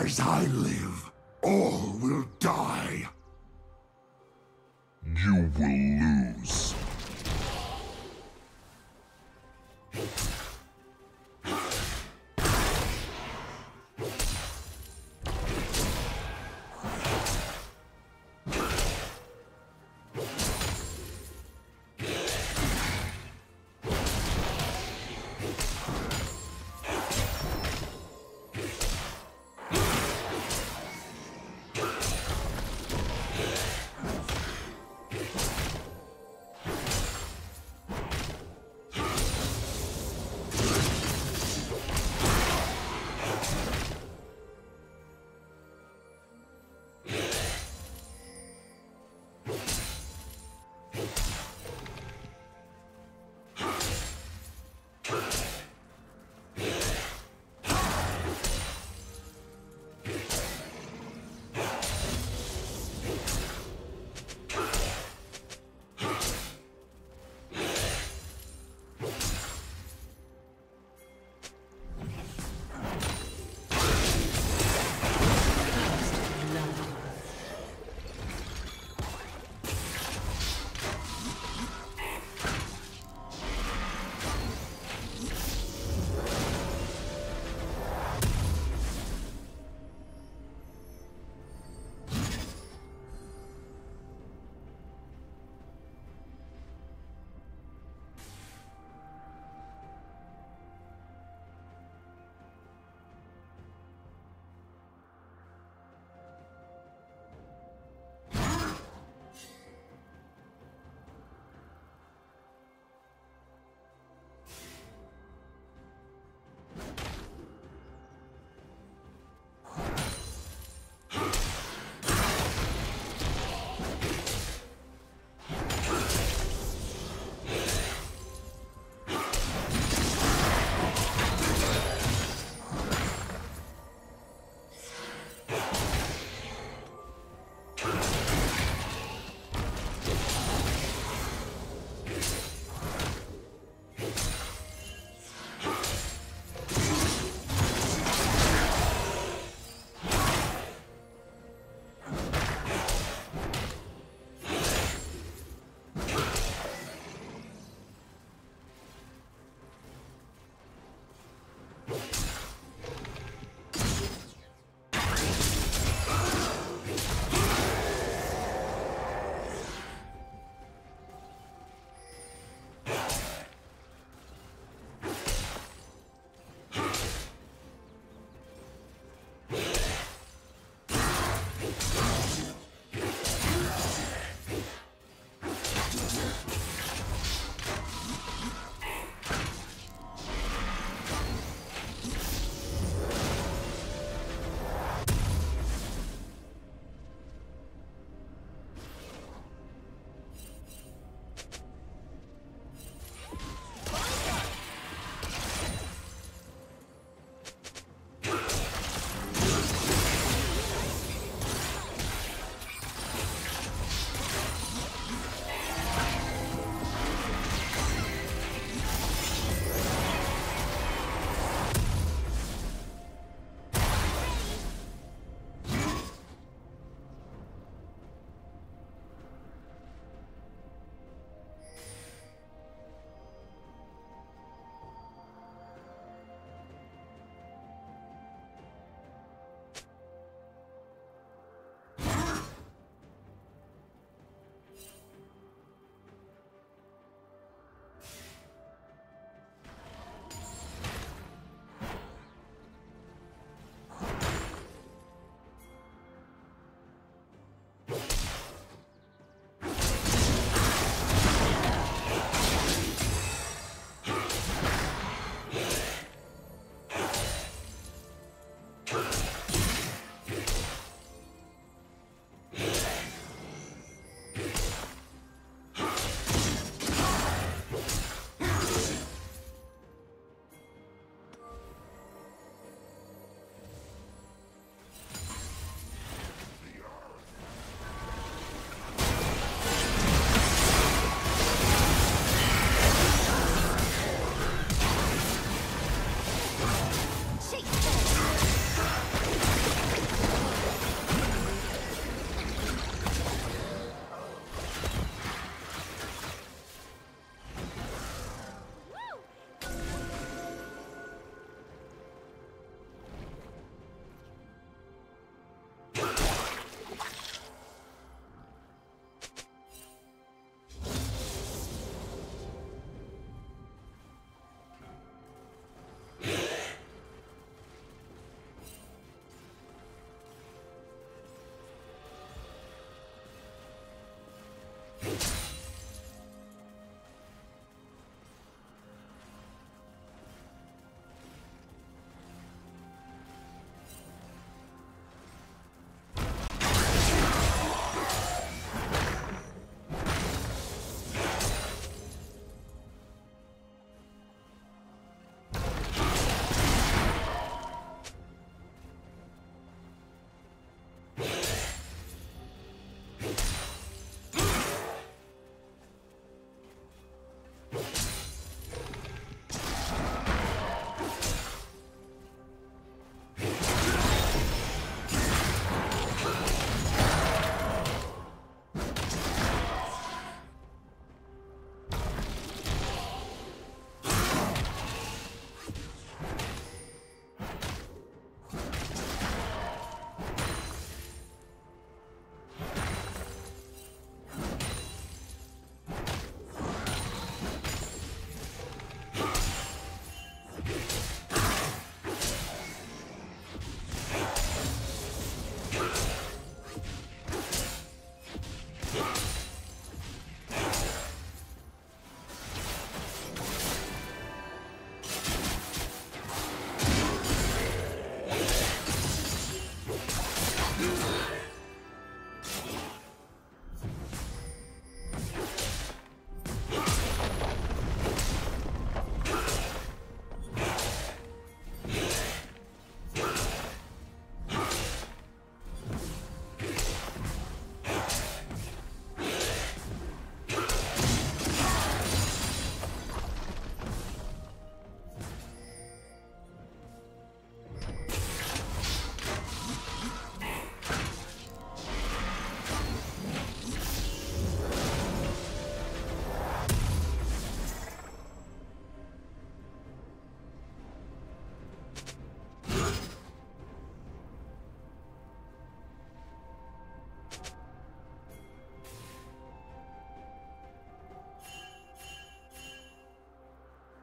As I live, all will die. You will lose.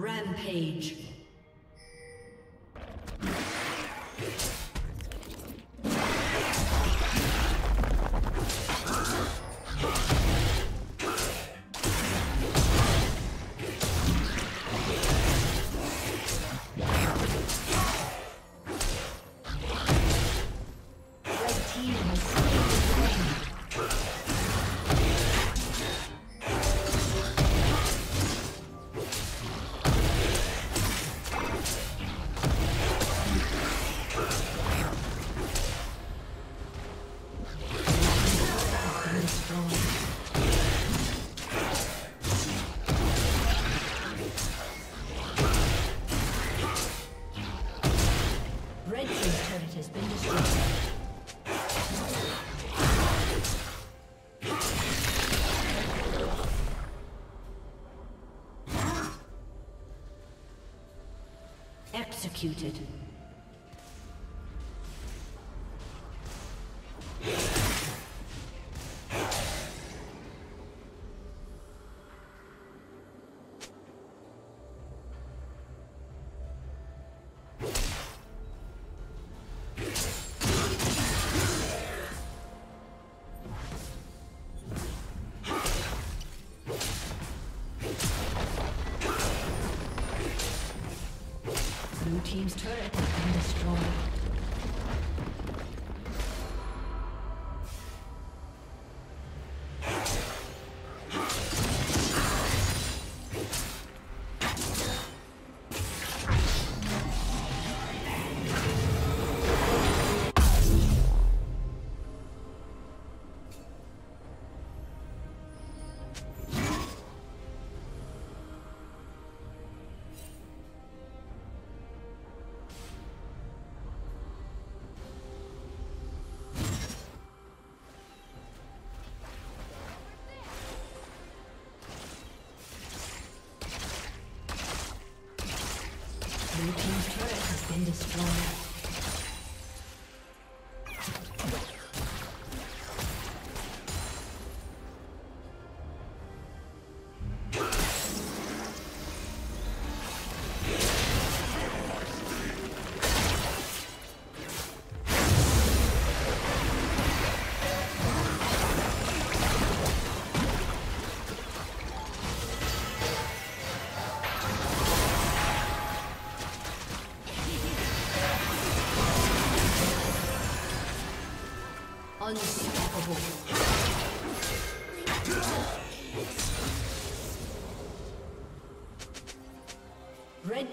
Rampage. Executed. Team's turret has been destroyed. Blue team's turret has been destroyed. Red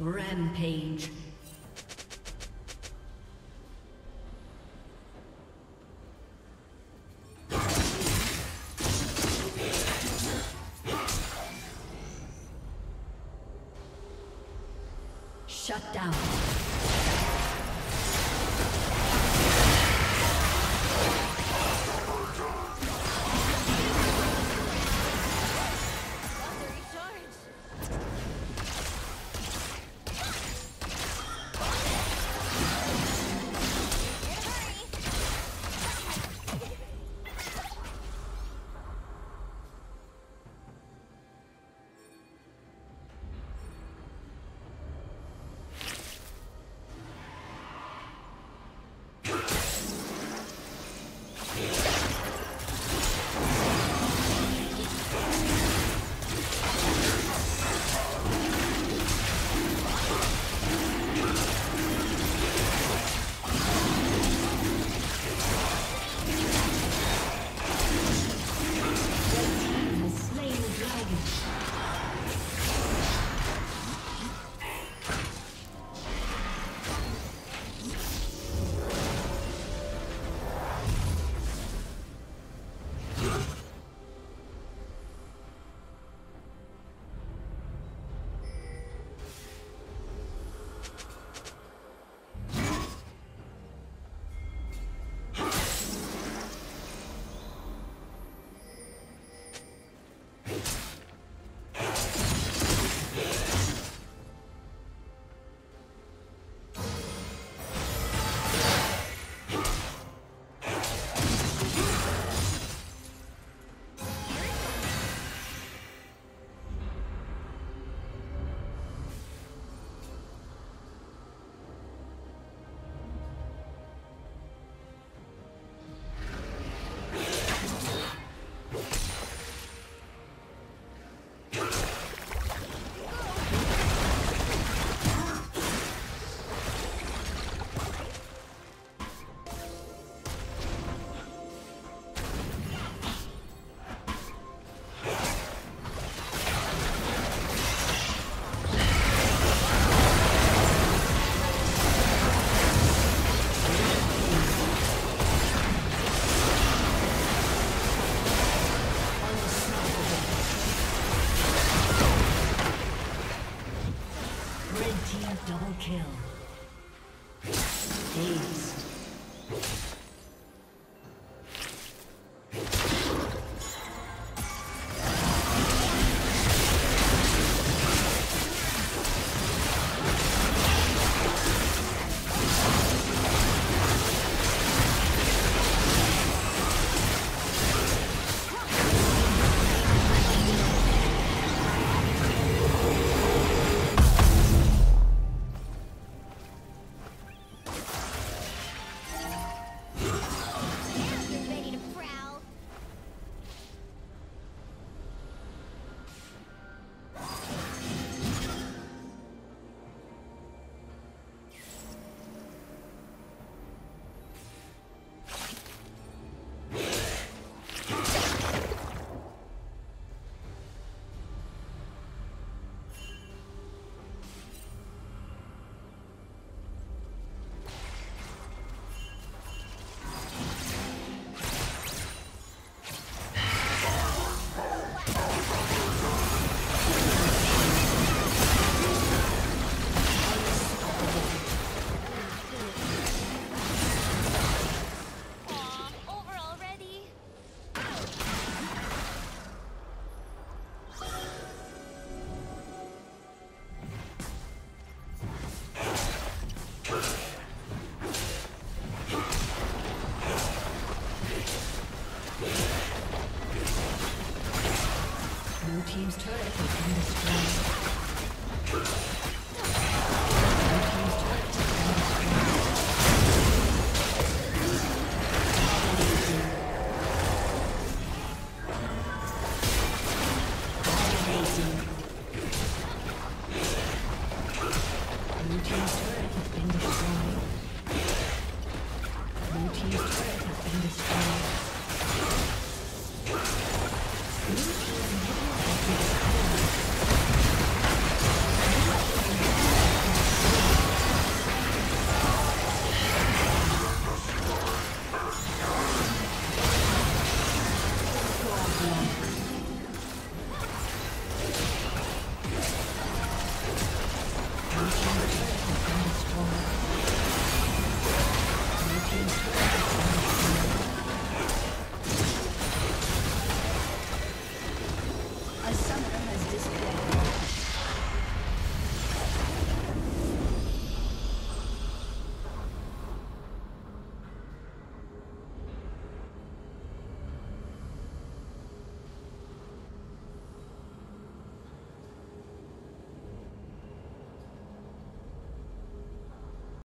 Rampage. Shut down.